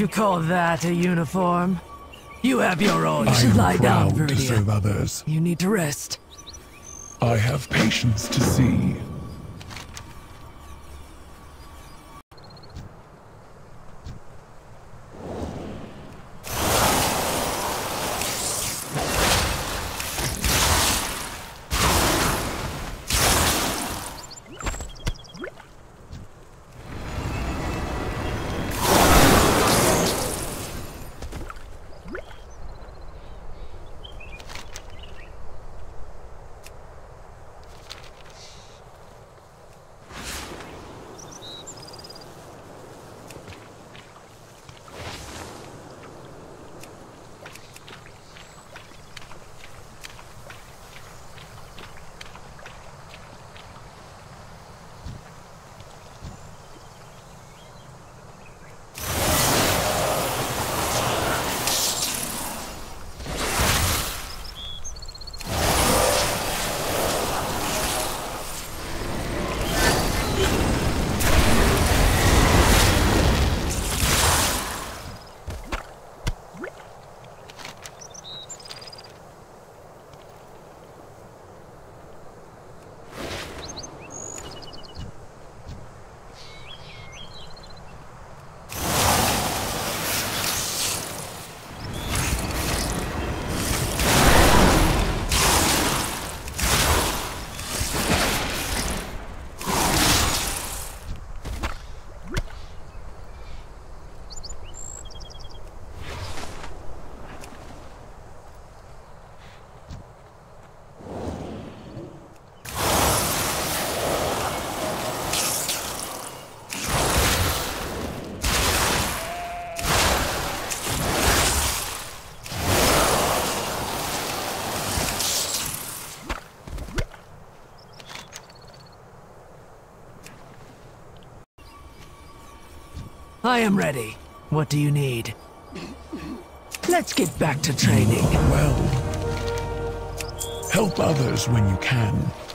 You call that a uniform? You have your own. You should lie down, Viridia. I am proud to serve others. You need to rest. I have patience to see. I am ready. What do you need? Let's get back to training. Well, help others when you can.